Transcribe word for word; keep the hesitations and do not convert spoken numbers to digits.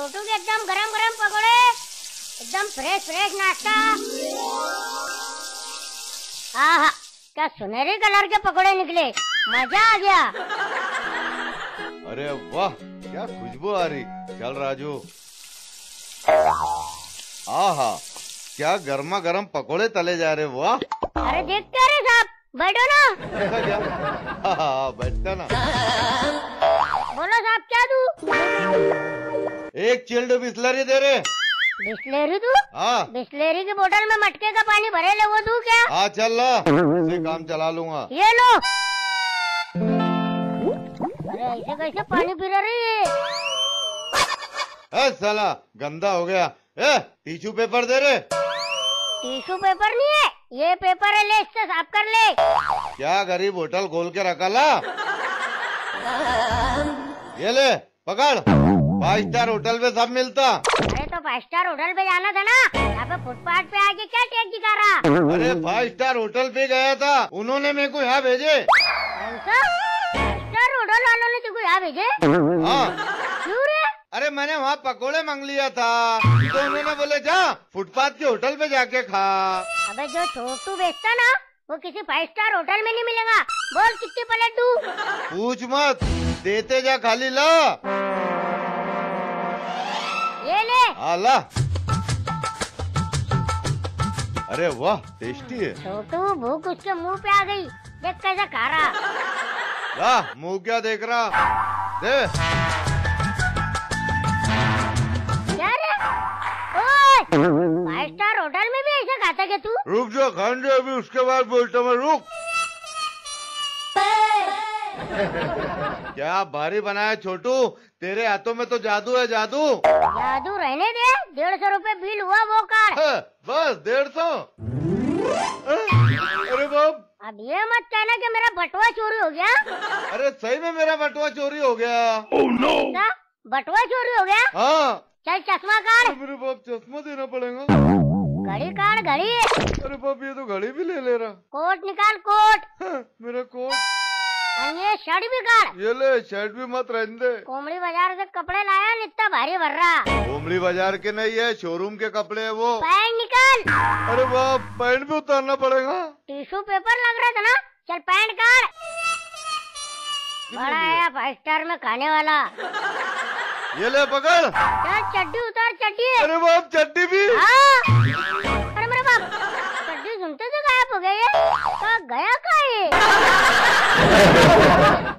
छोटू के एकदम गरम गरम पकोड़े, एकदम फ्रेश फ्रेश नाश्ता। आहा, क्या सुनहरे कलर के पकोड़े निकले, मजा आ गया। अरे वाह, क्या खुशबू आ रही। चल राजू। आहा, क्या गर्मा गर्म पकोड़े तले जा रहे। वाह। अरे देखते अरे साहब, बैठो ना। हाँ बैठता ना। बोलो साहब क्या तू? एक चिल्ड बिस्लरी दे रहे। बिस्लेरी तू? हाँ। बिस्लेरी की बोतल में मटके का पानी भरे ले वो तू क्या? हाँ चल ला, इसे काम चला लूंगा। ये लो। अरे ऐसे कैसे पानी पी रही है? अरे साला गंदा हो गया। ए टिश्यू पेपर दे रे। टिश्यू पेपर नहीं है, ये पेपर है, ले इससे साफ कर ले। क्या गरीब होटल खोल के रखा ला। ये ले पकड़, फाइव स्टार होटल में सब मिलता। तो फाइव स्टार होटल पे जाना था ना, यहाँ पे फुटपाथ पे आके क्या टेक दिखा रहा। अरे फाइव स्टार होटल पे गया था, उन्होंने मेरे को यहाँ भेजे। फाइव स्टार होटल वालों ने तुमको यहाँ भेजे? हाँ। क्यों रे? अरे मैंने वहाँ पकोड़े मांग लिया था, तो उन्होंने बोले जा फुटपाथ के होटल पे जाके खा। अबे जो छोटू बेचता ना, वो किसी फाइव स्टार होटल में नहीं मिलेगा। बोल कितनी प्लेट दूं? पूछ मत, देते जा खाली ला। ये ले। आला। अरे वाह टेस्टी है। छोटू भूख उसके मुंह पे आ गई, देख कैसा खा रहा। मुंह क्या देख रहा, दे। क्या रे? ओए, फाइव स्टार होटल में भी ऐसा खाता क्या तू? रुक जा, खान दे अभी, उसके बाद बोलता मैं, रुक। क्या भारी बनाया छोटू, तेरे हाथों में तो जादू है। जादू जादू रहने दे, डेढ़ सौ रूपए बिल हुआ वो कार। बस डेढ़ सौ? अरे बाप, अब ये मत कहना कि मेरा बटुआ चोरी हो गया। अरे सही में मेरा बटुआ चोरी हो गया। oh, no. बटुआ चोरी हो गया। हाँ। चल चश्मा कार। अरे बाप, चश्मा देना पड़ेगा। घड़ी कार, घड़ी। अरे बाप, ये तो घड़ी भी ले ले रहा। कोट निकाल, कोट। मेरा कोट। ये शर्ट भी काढ़। ये ले, शर्ट भी मत रहने दे। कोमड़ी बाजार से कपड़े लाया, इतना भारी भर रहा। कोमड़ी बाजार के नहीं है, शोरूम के कपड़े है वो। पैंट निकाल। अरे बाप, पैंट भी उतारना पड़ेगा। टिश्यू पेपर लग रहा था ना, चल पैंट काढ़। बड़ा आया फाइव स्टार में खाने वाला। ये ले पकड़। चल चड्डी उतार, चड्डी। अरे बाप, चड्डी भी। अरे मेरे बाप, चड्डी सुनते से गायब हो गया। गया का है।